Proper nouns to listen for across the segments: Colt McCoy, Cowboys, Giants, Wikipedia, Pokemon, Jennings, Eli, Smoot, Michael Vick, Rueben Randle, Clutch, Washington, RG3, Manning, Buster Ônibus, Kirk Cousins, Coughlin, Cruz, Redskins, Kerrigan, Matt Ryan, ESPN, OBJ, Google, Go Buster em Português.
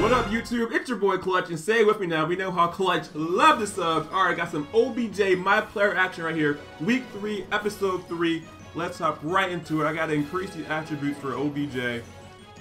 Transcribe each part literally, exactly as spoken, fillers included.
What up, YouTube? It's your boy Clutch, and stay with me now. We know how Clutch love the subs. All right, got some O B J, my player action right here. Week three, episode three. Let's hop right into it. I got to increase the attributes for O B J.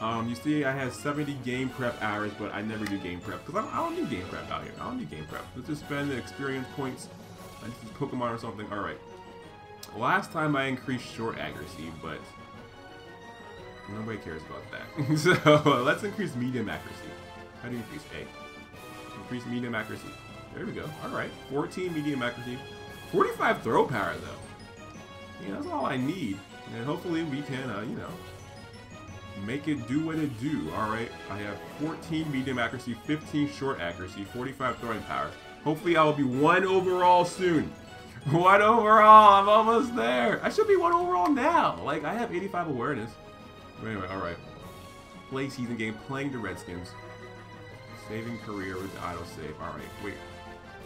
Um, you see, I have seventy game prep hours, but I never do game prep because I, I don't do game prep out here. I don't do game prep. Let's just spend the experience points. I just use Pokemon or something. All right. Last time I increased short accuracy, but nobody cares about that. So uh, let's increase medium accuracy. How do you increase A? Increase medium accuracy. There we go. Alright. fourteen medium accuracy. forty-five throw power, though. Yeah, that's all I need. And hopefully we can, uh, you know, make it do what it do. Alright. I have fourteen medium accuracy, fifteen short accuracy, forty-five throwing power. Hopefully I will be one overall soon. One overall. I'm almost there. I should be one overall now. Like, I have eighty-five awareness. But anyway, alright. Play season game. Playing the Redskins. Saving career with the auto save. Alright, wait.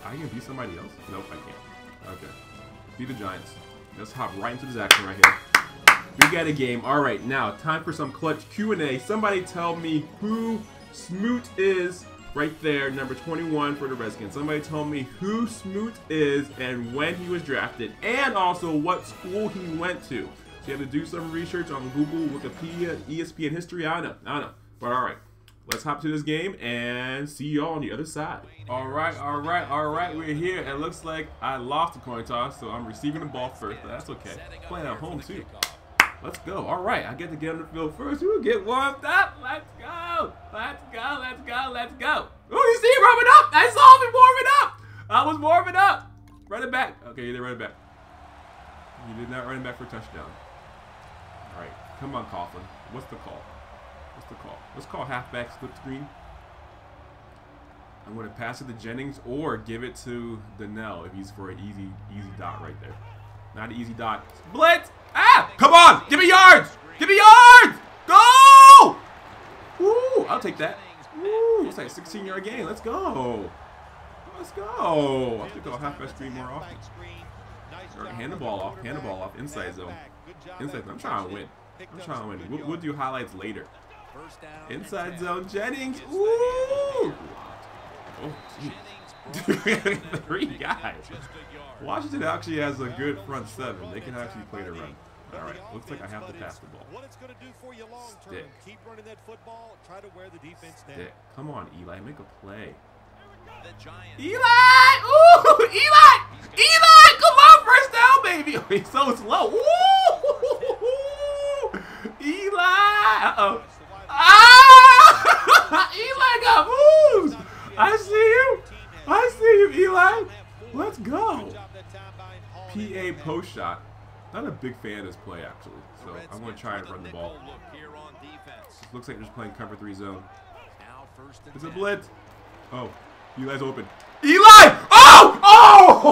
I can be somebody else? Nope, I can't. Okay. Be the Giants. Let's hop right into this action right here. We got a game. Alright, now, time for some Clutch Q and A. Somebody tell me who Smoot is right there, number twenty-one for the Redskins. Somebody tell me who Smoot is and when he was drafted, and also what school he went to. So you have to do some research on Google, Wikipedia, E S P N history. I don't know. I don't know. But alright. Let's hop to this game and see y'all on the other side. All right, all right, all right. We're here. It looks like I lost the coin toss, so I'm receiving the ball first. But that's okay. Playing at home too. Let's go. All right, I get to get on the field first. We'll get warmed up. Let's go. Let's go. Let's go. Let's go. Oh, you see him warming up. I saw him warming up. I was warming up. Run it back. Okay, you didn't run it back. You did not run it back for a touchdown. All right, come on, Coughlin. What's the call? What's the call? Let's call halfback slip screen. I'm going to pass it to Jennings or give it to Donnell if he's for an easy, easy dot right there. Not an easy dot. Blitz! Ah! Come on! Give me yards! Give me yards! Go! Woo! I'll take that. Woo! It's like a sixteen-yard gain. Let's go. Let's go. I should go halfback screen more often. Or hand the ball off. Hand the ball off. Inside zone. Inside zone. I'm trying to win. I'm trying to win. We'll, we'll do highlights later. Inside zone, Jennings. Ooh! Oh, three guys. Washington actually has a good front seven. They can actually play the run. All right, looks like I have to pass the ball. Stick. Stick. Come on, Eli, make a play. Eli! Ooh, Eli! Eli, come on, first down, baby. He's so slow. Ooh! Eli! Uh oh. Ah! Eli got moves! I see you! I see you, Eli! Let's go! P A post shot. Not a big fan of this play, actually. So I'm going to try and run the ball. It looks like they're just playing cover three zone. It's a blitz! Oh, Eli's open. Eli! Oh! Oh!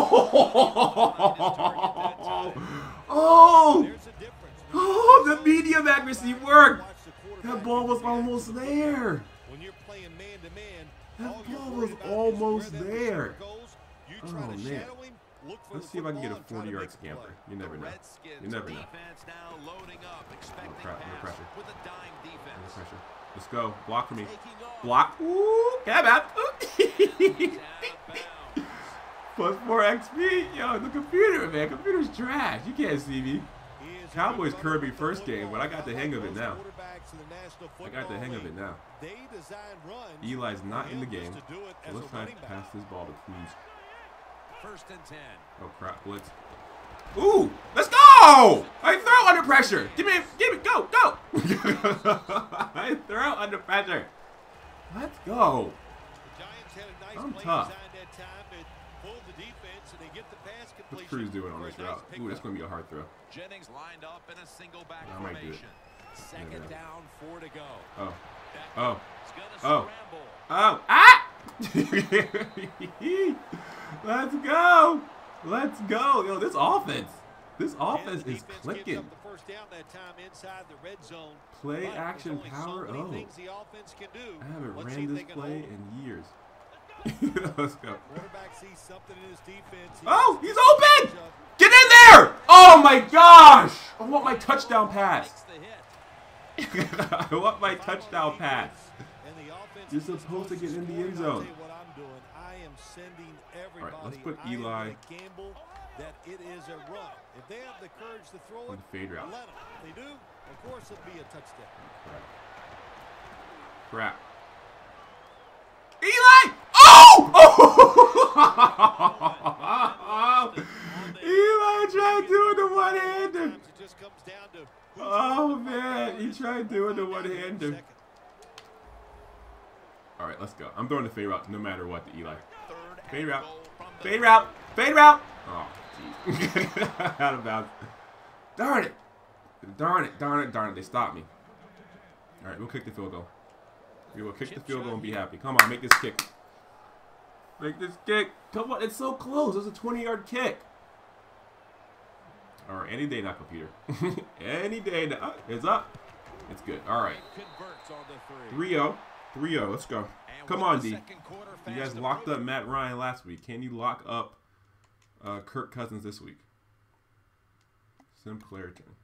Oh! Oh, the medium accuracy worked! That ball was almost there. When you're playing man to man, that ball was almost there. Oh man. Let's see if I can get a forty-yard scamper. You never know. You never know. No pressure. No pressure. No pressure. Let's go. Block for me. Block. Ooh, get out. Plus four X P. Yo, the computer, man. Computer's trash. You can't see me. Cowboys curved me first game, but I got the hang of it now. I got the hang of it now. Eli's not in the game, so let's try to pass this ball to Cruz. Oh crap, blitz. Ooh, let's go! I throw under pressure! Give me, give me, go, go! I throw under pressure. Let's go. I'm tough. What's Cruz doing on this route? Ooh, that's going to be a hard throw. Jennings lined up in a single back I might do it. Second down, four to go. Oh. Oh. Oh. Oh. Ah! Let's go. Let's go. Yo, this offense. This offense is clicking. Play action power. Oh. I haven't ran this play in years. Let's go. Oh, he's open! Get in there! Oh my gosh! I want my touchdown pass. I want my touchdown pass. You're supposed to get in the end zone. All right, let's put Eli. That it is a run. If they have the courage to throw it, fade route. Let them. If they do, of course it'll be a touchdown. Crap. Crap. Eli! Oh! Oh! Eli tried doing the one-hander. Oh man, he tried doing the one-hander. All right, let's go. I'm throwing the fade route no matter what to Eli. Fade route. Fade route. Fade route. Oh. Out of bounds. Darn it. Darn it. Darn it. Darn it. They stopped me. All right, we'll kick the field goal. We will kick the field goal and be happy. Come on, make this kick. Make this kick. Come on, it's so close. It was a twenty-yard kick. All right, any day now, computer. Any day now. It's up. It's good. All right. three oh. three oh. Let's go. Come on, D. You guys locked up Matt Ryan last week. Can you lock up Uh, Kirk Cousins this week? Sim Clairton.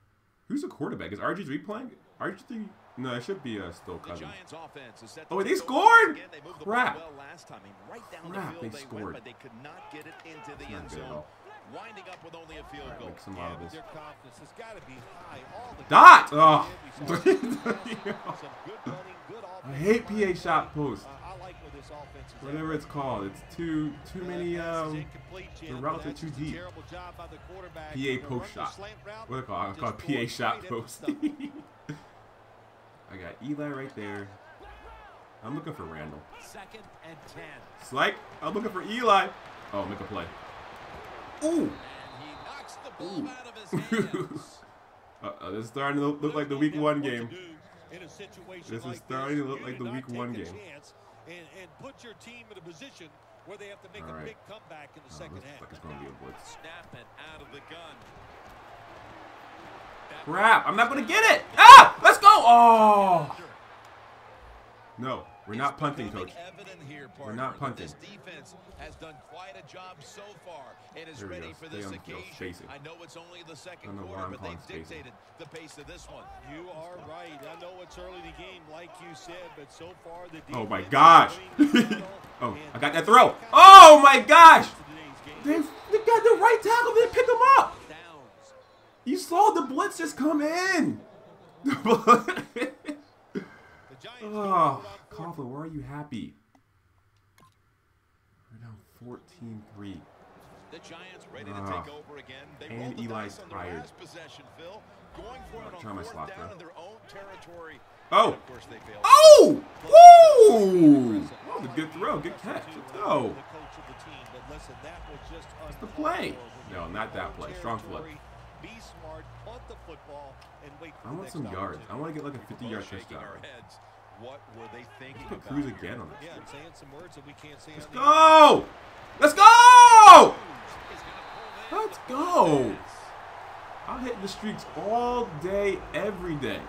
Who's the quarterback? Is R G three playing? R G three? No, it should be uh, still Cousins. The oh, they scored! Again, they Crap! Well last time. Right down Crap, the field, they, they scored. Went, but they could not get it into the end zone. Winding up with only a field right, goal. Make some out of this. Dot! Oh. I hate P A shot post. Whatever it's called, it's too too many. Um, the routes are too deep. P A post shot. What do I call it? I call it P A shot post. I got Eli right there. I'm looking for Randall. It's like I'm looking for Eli. Oh, make a play. Ooh. Ooh. Uh-oh, this is starting to look like the week one game. This is starting to look like the week one game. And, and put your team in a position where they have to make right. a big comeback in the oh, second half. Like it's gonna be a blitz. Snap it out of the gun. Crap! I'm not gonna get it. Ah! Let's go! Oh! No, we're not punting, coach. Here, we're not punting. This defense has done quite a job so far and is ready for this occasion. I know it's only the second quarter, but they've dictated the pace of this one. You are right. I know it's early in the game, like you said, but so far the defense. Oh my gosh! Oh, I got that throw. Oh my gosh! They, they got the right tackle. They pick him up. You saw the blitz just come in. Oh, Coughlin, why are you happy? We're down fourteen three. The Giants ready to take over again. They and Eli's the tired. Last possession, Phil. Going for it on fourth down in their own territory. Oh! Of course they failed. Oh! Woo! That was a good throw. Good catch. Let's go. That's the play. No, not that play. Strong flip. Be smart, punt the football, and wait for I want some yards. I want to get like a fifty-yard touchdown. What were they thinking? Let's put Cruz again on this. Yeah, I'm saying some words that we can't say. Let's go! Let's go! Let's go! I'm hitting the streaks all day, every day.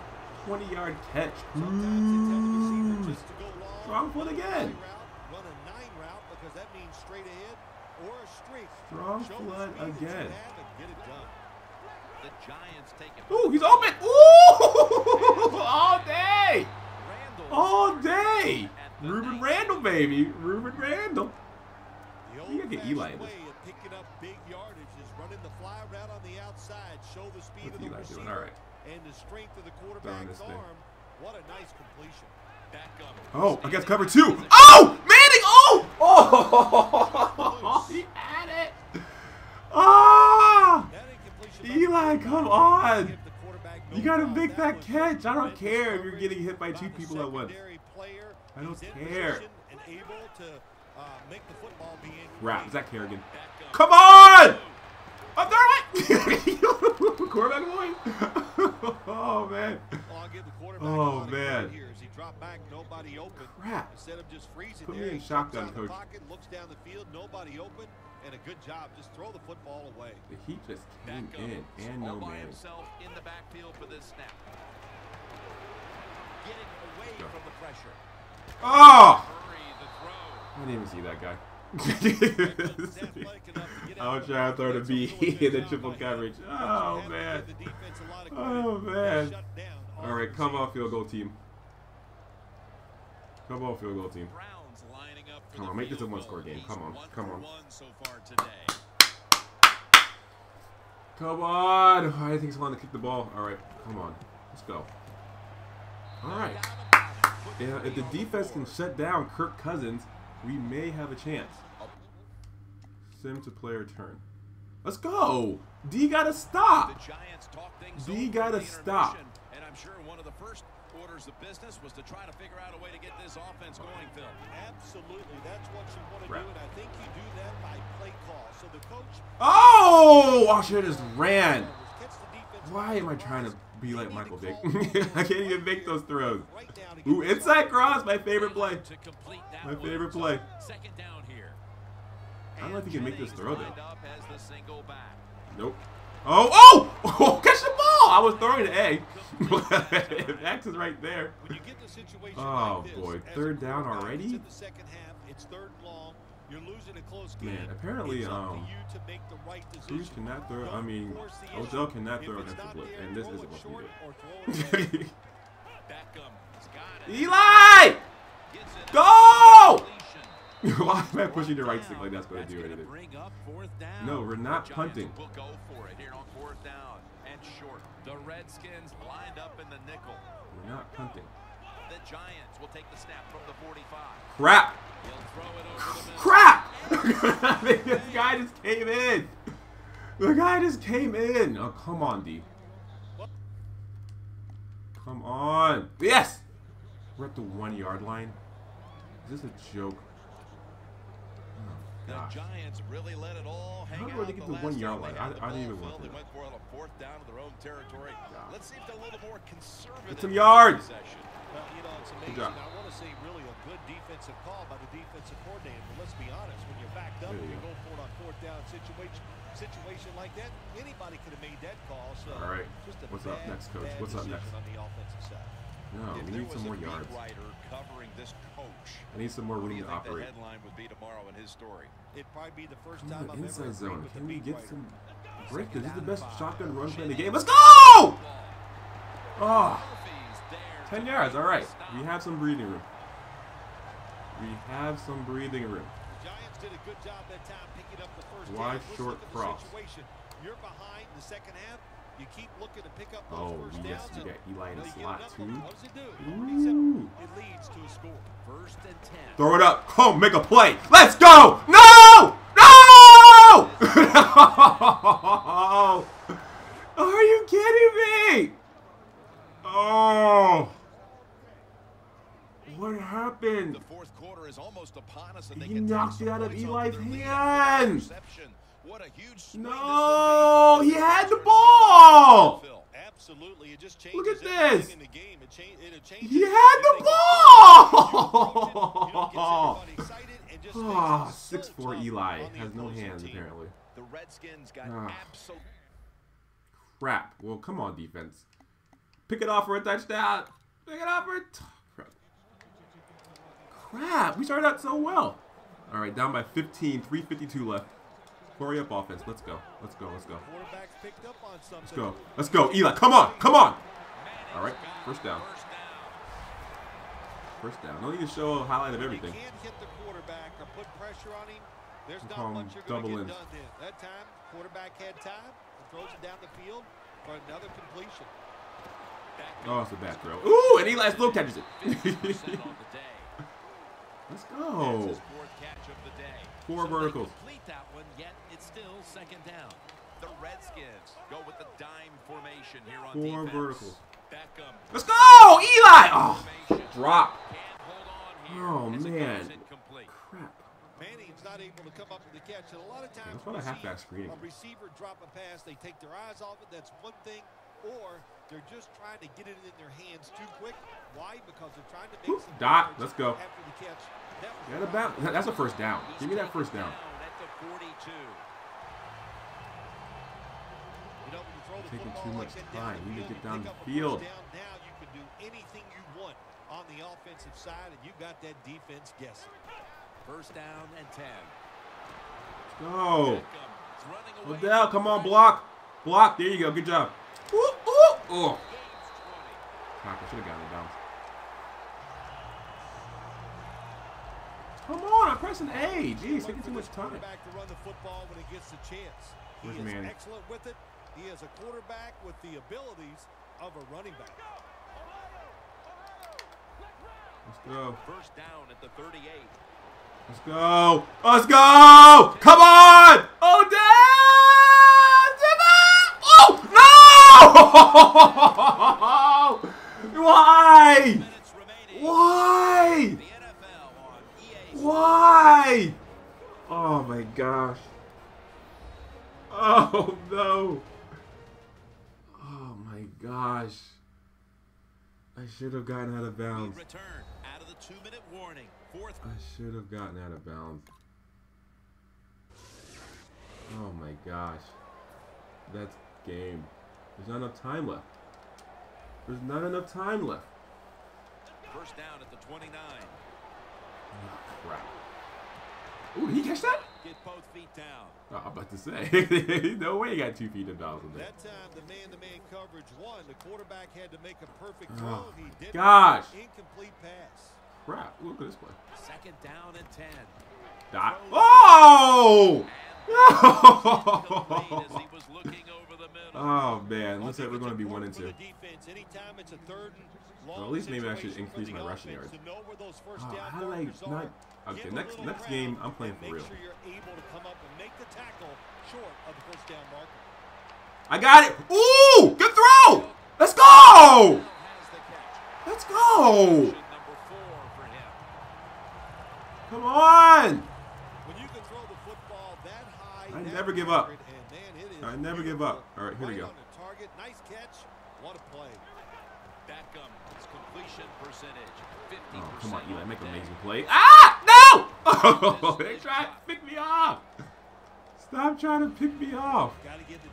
twenty-yard catch. Sometimes strong foot again. Run a nine route because that means straight ahead or a streak. Strong foot again. Get it done. The Giants take it. Ooh, he's open. Ooh, all day. All day. Rueben Randle, baby. Rueben Randle. You gotta get Eli in this. What's Eli doing? All right. Throwing this thing. Oh, I guess cover two. Oh, Manning. Oh. Oh. He had it. Ah. Eli, come on! You gotta make that catch. I don't care if you're getting hit by two people at once. I don't care. Crap, is that Kerrigan? Come on! I'm throwing it! Quarterback boy! Oh, man. Oh, man. Crap. Put me in shotgun, coach. And a good job. Just throw the football away. He just came in and no man. In the backfield for this snap. Getting away from the pressure. Oh! I didn't even see that guy. I was trying to throw the B in the triple coverage. Oh man. Oh man. All right, come on, field goal team. Come on, field goal team. Come on, make this a one-score game. Come on, come on. Come on. I think he's wanting to kick the ball. All right, come on. Let's go. All right. Yeah, if the defense can shut down Kirk Cousins, we may have a chance. Sim to player turn. Let's go. D gotta stop. D gotta stop. And I'm sure one of the first orders of business was to try to figure out a way to get this offense going, Phil. Absolutely. That's what you want to do, and I think you do that by play call. So the coach... Oh! I should have just ran. Why am I trying to be like Michael Vick? I can't even make those throws. Ooh, inside cross. My favorite play. My favorite play. I don't know if you can make this throw, though. Nope. Oh, oh! Oh, catch the ball! I was throwing the egg. If X is right there. Oh, boy. Third down already? Man, apparently, um, Cruz cannot throw. I mean, Odell cannot throw an extra flip. And this isn't what we did. Eli! Go! Why am I pushing the right stick like that's going to do anything? No, we're not punting. The Redskins lined up in the nickel. We're not punting. The Giants will take the snap from the forty-five. Crap! Crap! I think this guy just came in. The guy just came in. Oh, come on, D. Come on. Yes! We're at the one-yard line. Is this a joke? The Giants really let it all hang out. I don't know where they get the one yard line. I, I didn't even want to. They went for it on fourth down to their own territory. Let's see if they're a little more conservative. Get some yards. Well, you know, it's amazing. I want to say really a good defensive call by the defensive coordinator. But let's be honest, when you're backed up and you go for it on fourth down situation situation like that, anybody could have made that call. So all right. What's up next, coach? What's up next? On the offensive side. No, we need some more yards. I need some more room to operate. Come on, the inside zone. Can we get some break? This is the best shotgun run play in the game. Let's go! Oh, ten yards. All right. We have some breathing room. We have some breathing room. Wide short cross. You're behind the second half. You keep looking to pick up those first downs. Oh, yes, you got Eli in the slot, too. Ooh. It leads to a score. First and ten. Throw it up. Come, make a play. Let's go. No! No! No! Are you kidding me? Oh. What happened? The fourth quarter is almost upon us, and they knocked it out of Eli's hands. What a huge no! He had the ball! Absolutely, it just changed. Look at this! In the game. It changed, it changed he had the ball! Oh, six four Eli has no hands, apparently. The Redskins got absolute crap. Well, come on, defense. Pick it off for a touchdown. Pick it off for a crap. Crap, we started out so well. All right, down by fifteen, three fifty-two left. Hurry up, offense. Let's go. Let's go. Let's go. Let's go. Let's go. Eli, come on. Come on. All right. First down. First down. No need to show a highlight of everything. Um, double in. That time, quarterback had time and throws it down the field for another completion. Oh, it's a back throw. Ooh, and Eli still catches it. Let's go. Four verticals. That one, yet it's still second down. The Redskins go with the dime formation here on four verticals. Let's go, Eli! Oh, drop. Oh man, crap. Manning's not able to come up with the catch, and a lot of times that's what a halfback screen. A receiver drop a pass, they take their eyes off it. That's one thing, or they're just trying to get it in their hands too quick. Why? Because they're trying to make some dot. Let's go. After the catch, that was about. That's a first down. Give me that first down. forty-two. You know, you throw the taking too much time. You need to get down the field. Now you can do anything you want on the offensive side, and you got that defense guessing. First down and ten. Go. Odell, come on, block, block. There you go. Good job. Ooh, ooh. Oh. pocket. Should have gotten it down. Come on, I'm pressing A. Jeez, taking too much time. To run the football when he gets the chance. He Where's is Manning? Excellent with it. He is a quarterback with the abilities of a running back. Let's go. First down at the thirty-eight. Let's go. Let's go. Come on. Oh, damn. Oh, no. Why? Why? Why? Oh, my gosh. Oh, no. Oh, my gosh. I should have gotten out of bounds. Two-minute warning. Fourth. I should have gotten out of bounds. Oh my gosh. That's game. There's not enough time left. There's not enough time left. First down at the twenty-nine. Oh, crap. Ooh, did he catch that? Get both feet down. Oh, I'm about to say. No way he got two feet of bounds on that. That time the man-to-man coverage won. The quarterback had to make a perfect throw. Oh, he did. Gosh. Incomplete pass. Crap, look at this play. Second down and ten. Dot. Oh! Oh, man. Looks like we're going to be one and two. Well, at least maybe I should increase my rushing yards. Oh, how do I not... Okay, next, next game, I'm playing for real. I got it. Ooh! Good throw! Let's go! Let's go! Come on! I never give up. I never give up. All right, here we go. Nice catch. What a play. Beckham's completion percentage. Oh, come on, Eli. Make an amazing play. Ah! No! Oh, they tried to pick me off. Stop trying to pick me off.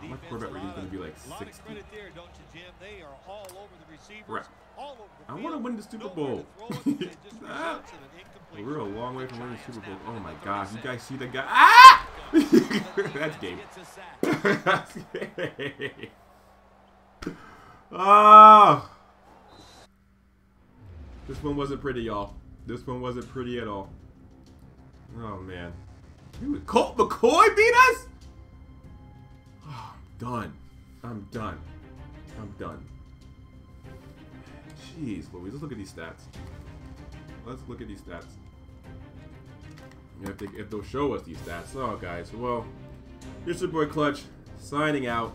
My quarterback rating is going to be like sixty. Right. I want to win the Super Bowl. We're a long way from winning the Super Bowl. Oh, my gosh. You guys see the guy? Ah! That's game. That's game. Oh. This one wasn't pretty, y'all. This one wasn't pretty at all. Oh, man. Dude, Colt McCoy beat us? Oh, I'm done. I'm done. I'm done. Jeez, Louise. Let's look at these stats. Let's look at these stats. If, they, if they'll show us these stats. Oh, guys. Well, here's your boy Clutch signing out.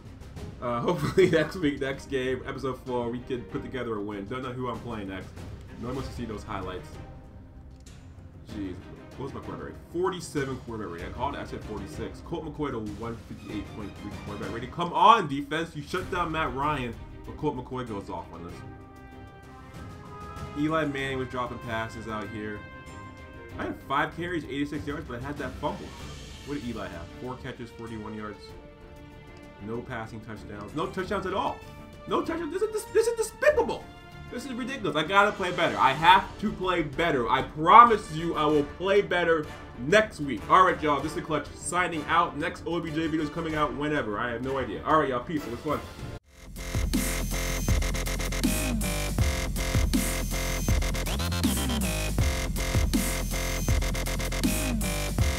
Uh, hopefully next week, next game, episode four, we can put together a win. Don't know who I'm playing next. No one wants to see those highlights. Jeez. What was my quarterback rating? forty-seven quarterback rating. And all that actually at forty-six. Colt McCoy to one fifty-eight point three quarterback rating. Come on, defense. You shut down Matt Ryan, but Colt McCoy goes off on us. Eli Manning was dropping passes out here. I had five carries, eighty-six yards, but I had that fumble. What did Eli have? Four catches, forty-one yards. No passing touchdowns. No touchdowns at all. No touchdowns. This is, this is despicable. This is ridiculous. I gotta play better. I have to play better. I promise you I will play better next week. Alright, y'all. This is The Clutch signing out. Next O B J video is coming out whenever. I have no idea. Alright, y'all. Peace. It was fun.